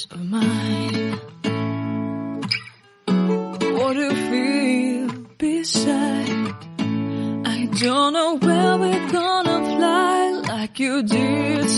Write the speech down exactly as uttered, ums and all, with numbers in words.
peace of mind. What do you feel beside? I don't know where we're gonna fly like you did.